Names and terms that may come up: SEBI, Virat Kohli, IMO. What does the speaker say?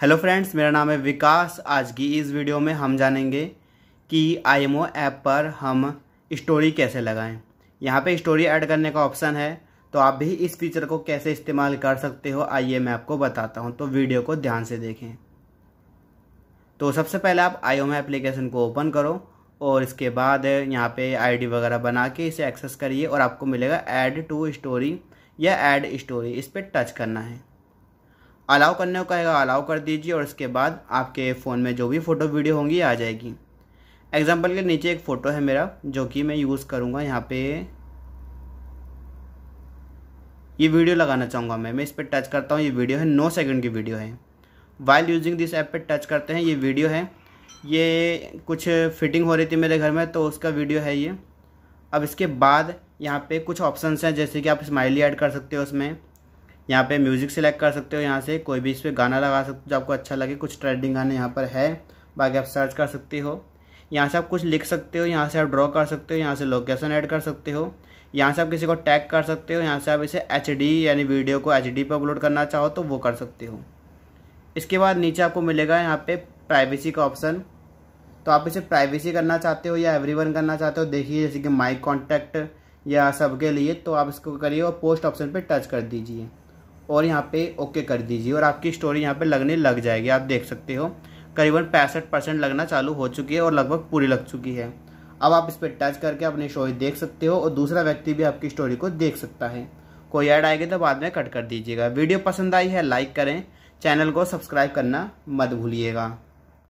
Hello friends, मेरा नाम है विकास। आज की इस वीडियो में हम जानेंगे कि IMO ऐप पर हम स्टोरी कैसे लगाएं। यहाँ पे स्टोरी ऐड करने का ऑप्शन है, तो आप भी इस फीचर को कैसे इस्तेमाल कर सकते हो आइए मैं आपको बताता हूँ। तो वीडियो को ध्यान से देखें। तो सबसे पहले आप IMO एप्लीकेशन को ओपन करो और इसके बाद यहाँ पे ID वगैरह बना के इसे एक्सेस करिए और आपको मिलेगा ऐड टू स्टोरी या ऐड स्टोरी। इस पर टच करना है, अलाउ करने को कहेगा, अलाउ कर दीजिए और इसके बाद आपके फ़ोन में जो भी फ़ोटो वीडियो होंगी आ जाएगी। एग्जांपल के नीचे एक फ़ोटो है मेरा जो कि मैं यूज़ करूँगा। यहाँ पे ये वीडियो लगाना चाहूँगा मैं इस पर टच करता हूँ। ये वीडियो है, 9 सेकंड की वीडियो है। वाइल यूजिंग दिस ऐप पे टच करते हैं। ये वीडियो है, ये कुछ फिटिंग हो रही थी मेरे घर में तो उसका वीडियो है ये। अब इसके बाद यहाँ पर कुछ ऑप्शंस हैं, जैसे कि आप स्माइली ऐड कर सकते हो, उसमें यहाँ पे म्यूज़िक सेलेक्ट कर सकते हो, यहाँ से कोई भी इस पर गाना लगा सकते हो जो आपको अच्छा लगे। कुछ ट्रेंडिंग गाने यहाँ पर है, बाकी आप सर्च कर सकते हो। यहाँ से आप कुछ लिख सकते हो, यहाँ से आप ड्रॉ कर सकते हो, यहाँ से लोकेशन ऐड कर सकते हो, यहाँ से आप किसी को टैग कर सकते हो, यहाँ से आप इसे HD यानी वीडियो को HD पर अपलोड करना चाहो तो वो कर सकते हो। इसके बाद नीचे आपको मिलेगा यहाँ पर प्राइवेसी का ऑप्शन, तो आप इसे प्राइवेसी करना चाहते हो या एवरीवन करना चाहते हो देखिए, जैसे कि माई कॉन्टैक्ट या सबके लिए, तो आप इसको करिए और पोस्ट ऑप्शन पर टच कर दीजिए और यहाँ पे ओके कर दीजिए और आपकी स्टोरी यहाँ पे लगने लग जाएगी। आप देख सकते हो करीबन 65% लगना चालू हो चुकी है और लगभग पूरी लग चुकी है। अब आप इस पर टच करके अपनी स्टोरी देख सकते हो और दूसरा व्यक्ति भी आपकी स्टोरी को देख सकता है। कोई ऐड आएगी तो बाद में कट कर दीजिएगा। वीडियो पसंद आई है लाइक करें, चैनल को सब्सक्राइब करना मत भूलिएगा।